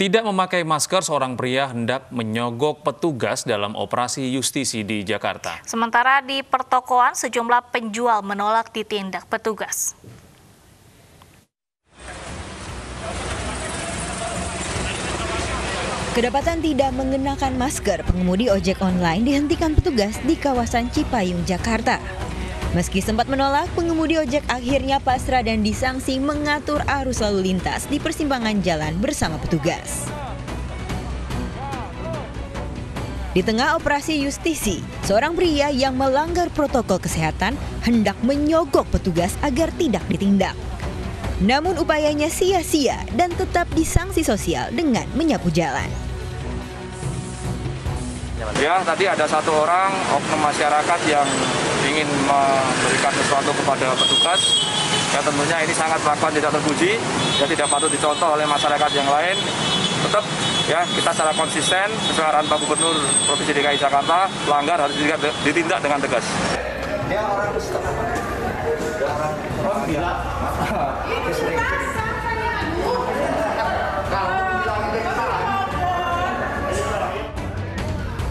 Tidak memakai masker, seorang pria hendak menyogok petugas dalam operasi justisi di Jakarta. Sementara di pertokoan, sejumlah penjual menolak ditindak petugas. Kedapatan tidak mengenakan masker, pengemudi ojek online dihentikan petugas di kawasan Cipayung, Jakarta. Meski sempat menolak, pengemudi ojek akhirnya pasrah dan disangsi mengatur arus lalu lintas di persimpangan jalan bersama petugas. Di tengah operasi justisi, seorang pria yang melanggar protokol kesehatan hendak menyogok petugas agar tidak ditindak. Namun upayanya sia-sia dan tetap disangsi sosial dengan menyapu jalan. Ya, tadi ada satu orang oknum masyarakat yang ingin memberikan sesuatu kepada petugas. Ya, tentunya ini sangat melakukan tidak terpuji, ya tidak patut dicontoh oleh masyarakat yang lain. Tetap ya kita secara konsisten sesuai arahan Pak Gubernur Provinsi DKI Jakarta, pelanggar harus ditindak dengan tegas. Ya, orang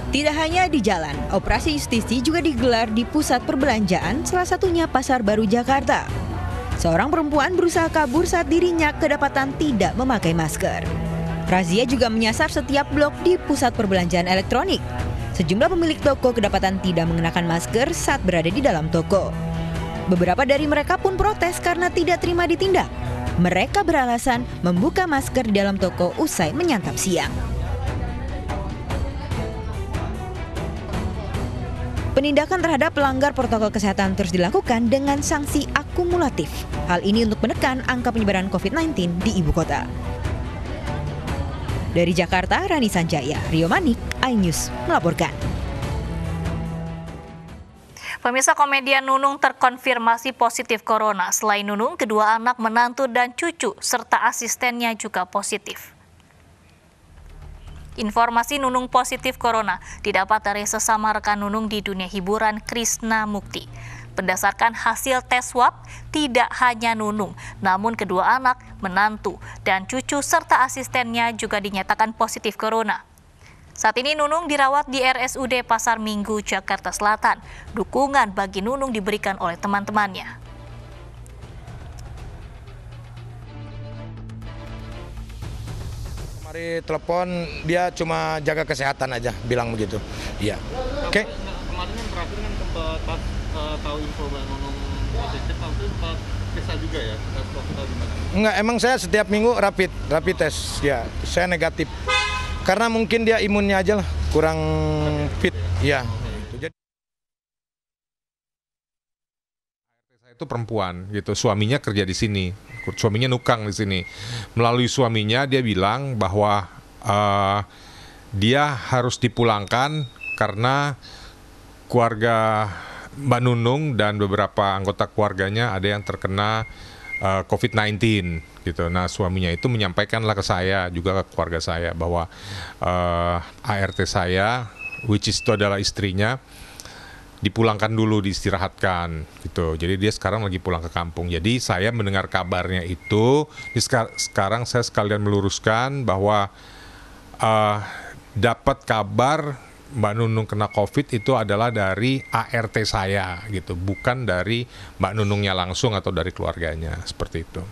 tidak hanya di jalan, operasi justisi juga digelar di pusat perbelanjaan, salah satunya Pasar Baru Jakarta. Seorang perempuan berusaha kabur saat dirinya kedapatan tidak memakai masker. Razia juga menyasar setiap blok di pusat perbelanjaan elektronik. Sejumlah pemilik toko kedapatan tidak mengenakan masker saat berada di dalam toko. Beberapa dari mereka pun protes karena tidak terima ditindak. Mereka beralasan membuka masker di dalam toko usai menyantap siang. Penindakan terhadap pelanggar protokol kesehatan terus dilakukan dengan sanksi akumulatif. Hal ini untuk menekan angka penyebaran COVID-19 di ibu kota. Dari Jakarta, Rani Sanjaya, Rio Manik, iNews melaporkan. Pemirsa, komedian Nunung terkonfirmasi positif corona. Selain Nunung, kedua anak menantu dan cucu serta asistennya juga positif. Informasi Nunung positif corona didapat dari sesama rekan Nunung di dunia hiburan, Krishna Mukti. Berdasarkan hasil tes swab, tidak hanya Nunung, namun kedua anak, menantu, dan cucu serta asistennya juga dinyatakan positif corona. Saat ini Nunung dirawat di RSUD Pasar Minggu, Jakarta Selatan. Dukungan bagi Nunung diberikan oleh teman-temannya. Dari telepon dia cuma jaga kesehatan aja, bilang begitu. Iya. Oke. Okay. Kemarin yang terakhir kan sempat tahu info Nunung positif, tapi sempat periksa juga ya. Enggak, emang saya setiap minggu rapid test. Ya, saya negatif. Karena mungkin dia imunnya aja lah kurang fit. Ya. Itu perempuan gitu, suaminya kerja di sini, suaminya nukang di sini. Melalui suaminya dia bilang bahwa dia harus dipulangkan karena keluarga Mbak Nunung dan beberapa anggota keluarganya ada yang terkena COVID-19 gitu. Nah, suaminya itu menyampaikanlah ke saya juga ke keluarga saya bahwa ART saya, which is itu adalah istrinya, dipulangkan dulu, diistirahatkan gitu. Jadi dia sekarang lagi pulang ke kampung. Jadi saya mendengar kabarnya itu, sekarang saya sekalian meluruskan bahwa dapat kabar Mbak Nunung kena COVID itu adalah dari ART saya gitu, bukan dari Mbak Nunungnya langsung atau dari keluarganya, seperti itu.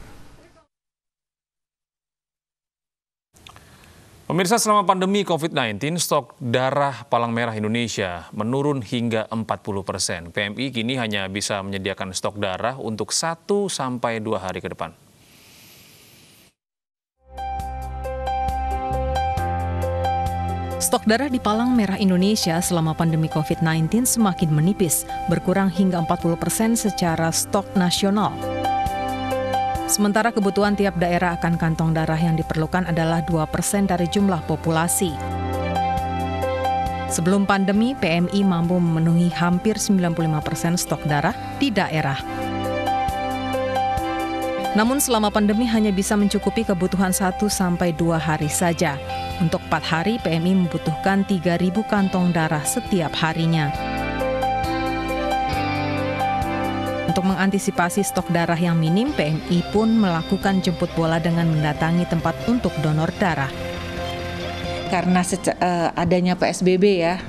Pemirsa, selama pandemi COVID-19, stok darah Palang Merah Indonesia menurun hingga 40%. PMI kini hanya bisa menyediakan stok darah untuk 1 sampai 2 hari ke depan. Stok darah di Palang Merah Indonesia selama pandemi COVID-19 semakin menipis, berkurang hingga 40% secara stok nasional. Sementara kebutuhan tiap daerah akan kantong darah yang diperlukan adalah 2% dari jumlah populasi. Sebelum pandemi, PMI mampu memenuhi hampir 95% stok darah di daerah. Namun selama pandemi hanya bisa mencukupi kebutuhan 1 sampai 2 hari saja. Untuk 4 hari, PMI membutuhkan 3.000 kantong darah setiap harinya. Untuk mengantisipasi stok darah yang minim, PMI pun melakukan jemput bola dengan mendatangi tempat untuk donor darah. karena adanya PSBB ya,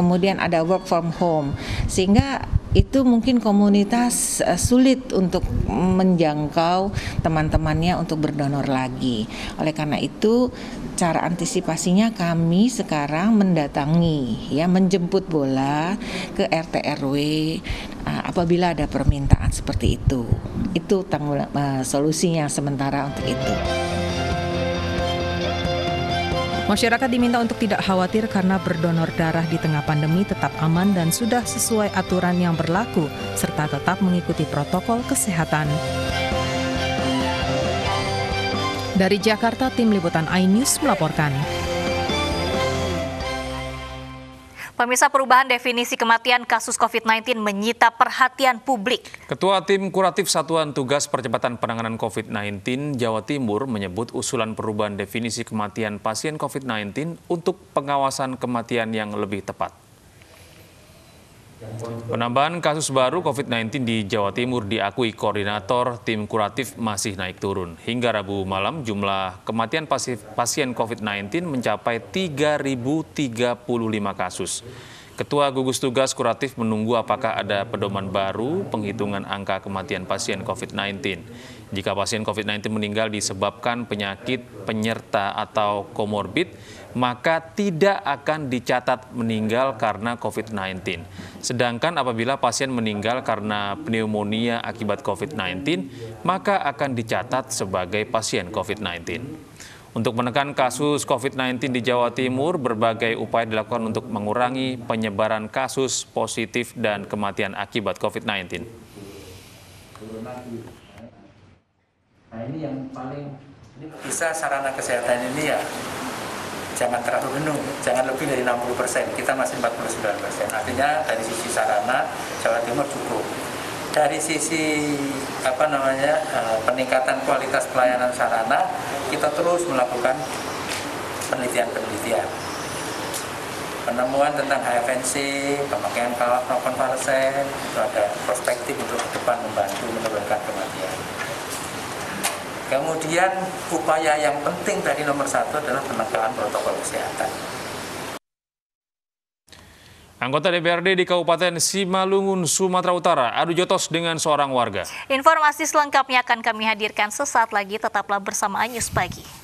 kemudian ada work from home, sehingga itu mungkin komunitas sulit untuk menjangkau teman-temannya untuk berdonor lagi. Oleh karena itu, cara antisipasinya kami sekarang mendatangi, ya, menjemput bola ke RT RW apabila ada permintaan seperti itu. Itu solusinya sementara untuk itu. Masyarakat diminta untuk tidak khawatir karena berdonor darah di tengah pandemi tetap aman dan sudah sesuai aturan yang berlaku, serta tetap mengikuti protokol kesehatan. Dari Jakarta, tim liputan iNews melaporkan. Pemirsa, perubahan definisi kematian kasus COVID-19 menyita perhatian publik. Ketua Tim Kuratif Satuan Tugas Percepatan Penanganan COVID-19 Jawa Timur menyebut usulan perubahan definisi kematian pasien COVID-19 untuk pengawasan kematian yang lebih tepat. Penambahan kasus baru COVID-19 di Jawa Timur diakui koordinator tim kuratif masih naik turun. Hingga Rabu malam jumlah kematian pasien COVID-19 mencapai 3.035 kasus. Ketua Gugus Tugas Kuratif menunggu apakah ada pedoman baru penghitungan angka kematian pasien COVID-19. Jika pasien COVID-19 meninggal disebabkan penyakit penyerta atau komorbid, maka tidak akan dicatat meninggal karena COVID-19. Sedangkan apabila pasien meninggal karena pneumonia akibat COVID-19, maka akan dicatat sebagai pasien COVID-19. Untuk menekan kasus COVID-19 di Jawa Timur, berbagai upaya dilakukan untuk mengurangi penyebaran kasus positif dan kematian akibat COVID-19. Nah, ini yang paling bisa sarana kesehatan ini ya. Jangan terlalu penuh, jangan lebih dari 60%, kita masih 49%. Artinya dari sisi sarana Jawa Timur cukup. Dari sisi peningkatan kualitas pelayanan sarana, kita terus melakukan penelitian. Penemuan tentang HFNC, pemakaian kawat non-konvalesen, itu ada prospektif untuk ke depan membantu menurunkan kematian. Kemudian upaya yang penting tadi nomor 1 adalah penegakan protokol kesehatan. Anggota DPRD di Kabupaten Simalungun, Sumatera Utara, adu jotos dengan seorang warga. Informasi selengkapnya akan kami hadirkan sesaat lagi, tetaplah bersama iNews Pagi.